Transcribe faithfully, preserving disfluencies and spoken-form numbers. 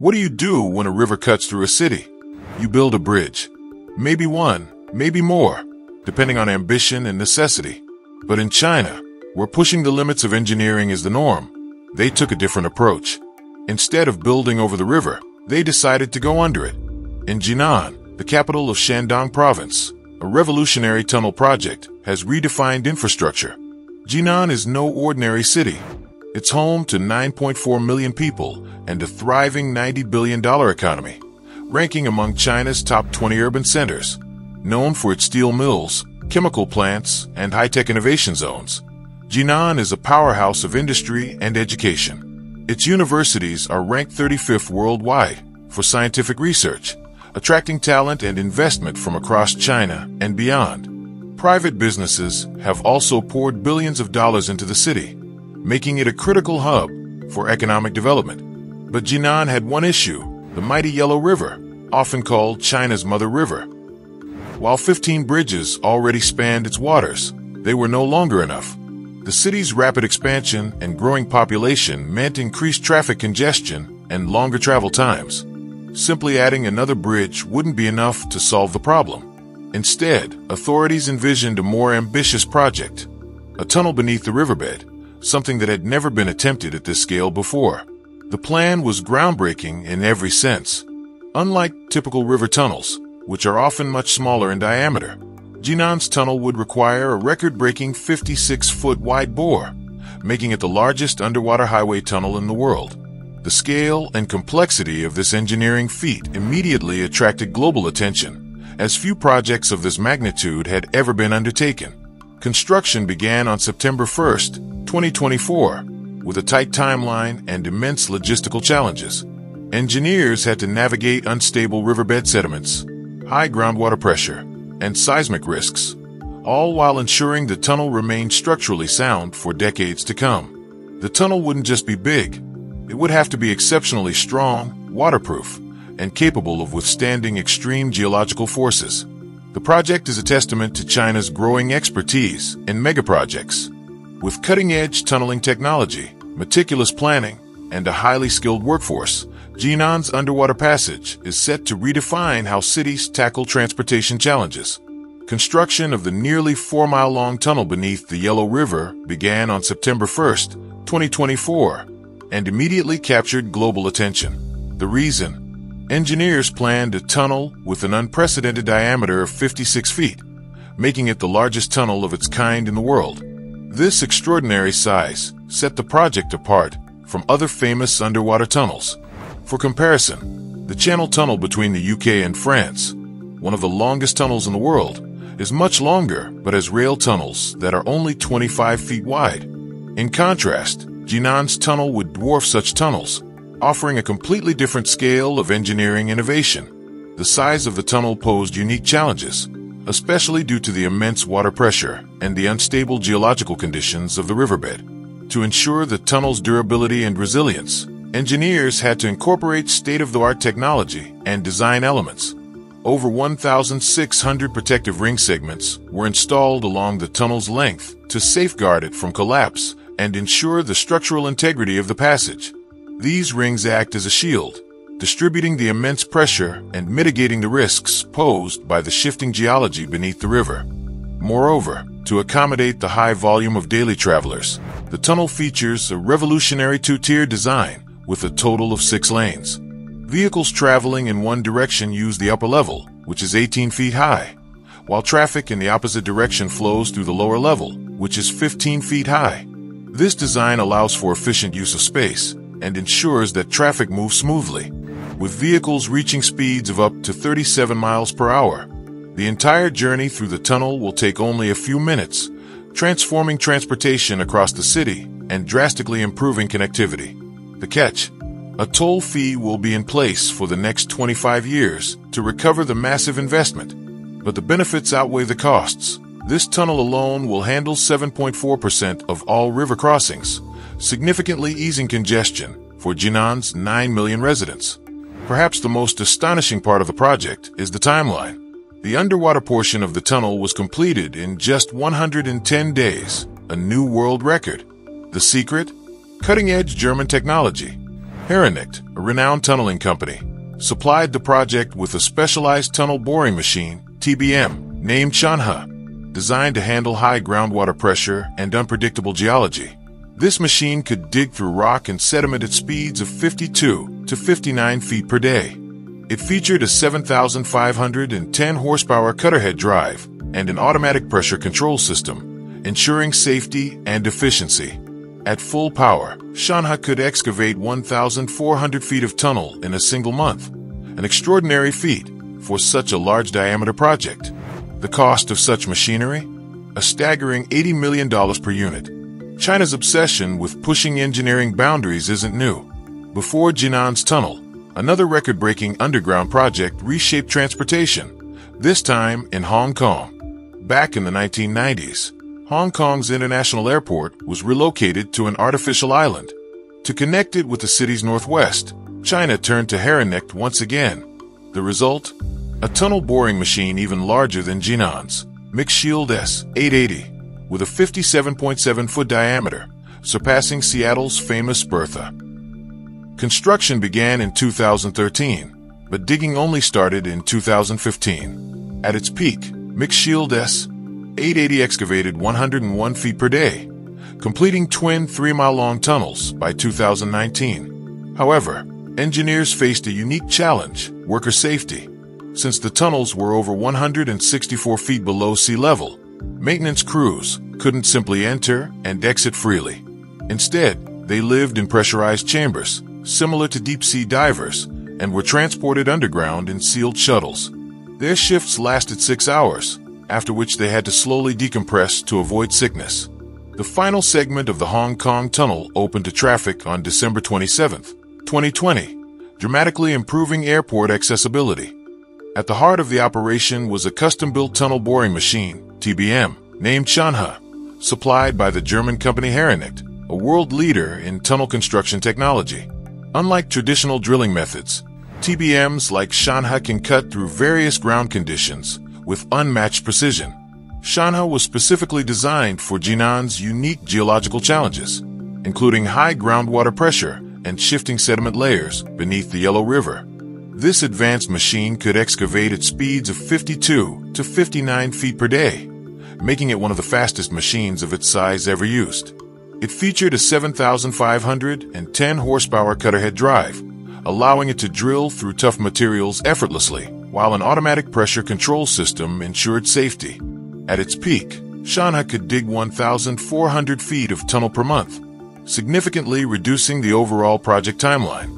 What do you do when a river cuts through a city? You build a bridge. Maybe one, maybe more, depending on ambition and necessity. But in China, where pushing the limits of engineering is the norm, they took a different approach. Instead of building over the river, they decided to go under it. In Jinan, the capital of Shandong Province, a revolutionary tunnel project has redefined infrastructure. Jinan is no ordinary city. It's home to nine point four million people and a thriving ninety billion dollar economy, ranking among China's top twenty urban centers, known for its steel mills, chemical plants, and high-tech innovation zones. Jinan is a powerhouse of industry and education. Its universities are ranked thirty-fifth worldwide for scientific research, attracting talent and investment from across China and beyond. Private businesses have also poured billions of dollars into the city, making it a critical hub for economic development. But Jinan had one issue, the mighty Yellow River, often called China's Mother River. While fifteen bridges already spanned its waters, they were no longer enough. The city's rapid expansion and growing population meant increased traffic congestion and longer travel times. Simply adding another bridge wouldn't be enough to solve the problem. Instead, authorities envisioned a more ambitious project, a tunnel beneath the riverbed, something that had never been attempted at this scale before. The plan was groundbreaking in every sense. Unlike typical river tunnels, which are often much smaller in diameter, Jinan's tunnel would require a record-breaking fifty-six foot wide bore, making it the largest underwater highway tunnel in the world. The scale and complexity of this engineering feat immediately attracted global attention, as few projects of this magnitude had ever been undertaken. Construction began on September first, twenty twenty-four, with a tight timeline and immense logistical challenges. Engineers had to navigate unstable riverbed sediments, high groundwater pressure, and seismic risks, all while ensuring the tunnel remained structurally sound for decades to come. The tunnel wouldn't just be big, it would have to be exceptionally strong, waterproof, and capable of withstanding extreme geological forces. The project is a testament to China's growing expertise in megaprojects. With cutting-edge tunneling technology, meticulous planning, and a highly skilled workforce, Jinan's underwater passage is set to redefine how cities tackle transportation challenges. Construction of the nearly four mile long tunnel beneath the Yellow River began on September first, twenty twenty-four, and immediately captured global attention. The reason? Engineers planned a tunnel with an unprecedented diameter of fifty-six feet, making it the largest tunnel of its kind in the world. This extraordinary size set the project apart from other famous underwater tunnels. For comparison, the Channel Tunnel between the U K and France, one of the longest tunnels in the world, is much longer but has rail tunnels that are only twenty-five feet wide. In contrast, Jinan's tunnel would dwarf such tunnels, offering a completely different scale of engineering innovation. The size of the tunnel posed unique challenges, especially due to the immense water pressure and the unstable geological conditions of the riverbed. To ensure the tunnel's durability and resilience, engineers had to incorporate state-of-the-art technology and design elements. Over one thousand six hundred protective ring segments were installed along the tunnel's length to safeguard it from collapse and ensure the structural integrity of the passage. These rings act as a shield, distributing the immense pressure and mitigating the risks posed by the shifting geology beneath the river. Moreover, to accommodate the high volume of daily travelers, the tunnel features a revolutionary two-tier design with a total of six lanes. Vehicles traveling in one direction use the upper level, which is eighteen feet high, while traffic in the opposite direction flows through the lower level, which is fifteen feet high. This design allows for efficient use of space and ensures that traffic moves smoothly, with vehicles reaching speeds of up to thirty-seven miles per hour. The entire journey through the tunnel will take only a few minutes, transforming transportation across the city and drastically improving connectivity. The catch: a toll fee will be in place for the next twenty-five years to recover the massive investment, but the benefits outweigh the costs. This tunnel alone will handle seven point four percent of all river crossings, significantly easing congestion for Jinan's nine million residents. Perhaps the most astonishing part of the project is the timeline. The underwater portion of the tunnel was completed in just one hundred ten days, a new world record. The secret? Cutting-edge German technology. Herrenknecht, a renowned tunneling company, supplied the project with a specialized tunnel boring machine, T B M, named Shanha, designed to handle high groundwater pressure and unpredictable geology. This machine could dig through rock and sediment at speeds of fifty-two to fifty-nine feet per day. It featured a seven thousand five hundred ten horsepower cutterhead drive and an automatic pressure control system, ensuring safety and efficiency. At full power, Shanha could excavate one thousand four hundred feet of tunnel in a single month, an extraordinary feat for such a large diameter project. The cost of such machinery? A staggering eighty million dollars per unit. China's obsession with pushing engineering boundaries isn't new. Before Jinan's tunnel, another record-breaking underground project reshaped transportation, this time in Hong Kong. Back in the nineteen nineties, Hong Kong's international airport was relocated to an artificial island. To connect it with the city's northwest, China turned to Herrenknecht once again. The result? A tunnel boring machine even larger than Jinan's, MixShield S eight eighty, with a fifty-seven point seven foot diameter, surpassing Seattle's famous Bertha. Construction began in two thousand thirteen, but digging only started in two thousand fifteen. At its peak, MixShield S eight eighty excavated one hundred one feet per day, completing twin three-mile-long tunnels by two thousand nineteen. However, engineers faced a unique challenge: worker safety. Since the tunnels were over one hundred sixty-four feet below sea level, maintenance crews couldn't simply enter and exit freely. Instead, they lived in pressurized chambers, similar to deep-sea divers, and were transported underground in sealed shuttles. Their shifts lasted six hours, after which they had to slowly decompress to avoid sickness. The final segment of the Hong Kong tunnel opened to traffic on December twenty-seventh, twenty twenty, dramatically improving airport accessibility. At the heart of the operation was a custom-built tunnel boring machine, T B M, named Shanha, supplied by the German company Herrenknecht, a world leader in tunnel construction technology. Unlike traditional drilling methods, T B Ms like Shanha can cut through various ground conditions with unmatched precision. Shanha was specifically designed for Jinan's unique geological challenges, including high groundwater pressure and shifting sediment layers beneath the Yellow River. This advanced machine could excavate at speeds of fifty-two to fifty-nine feet per day, making it one of the fastest machines of its size ever used. It featured a seven thousand five hundred ten horsepower cutterhead drive, allowing it to drill through tough materials effortlessly, while an automatic pressure control system ensured safety. At its peak, Shanha could dig one thousand four hundred feet of tunnel per month, significantly reducing the overall project timeline.